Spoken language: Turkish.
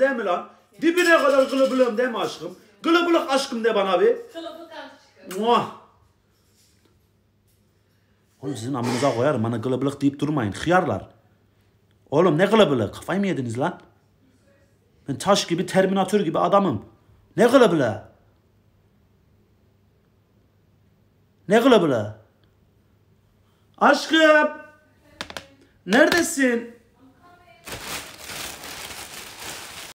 Değil mi lan? Dibine kadar kılıbılığım değil mi aşkım? Kılıbılık aşkım de bana bir. Kılıbılık aşkım. Muah. Oğlum sizin amınıza koyarım. Bana kılıbılık deyip durmayın. Hıyarlar. Oğlum ne kılıbılık? Kafayı mı yediniz lan? Ben taş gibi, terminatör gibi adamım. Ne kılıbılığı? Ne kılıbılığı? Aşkım. Neredesin?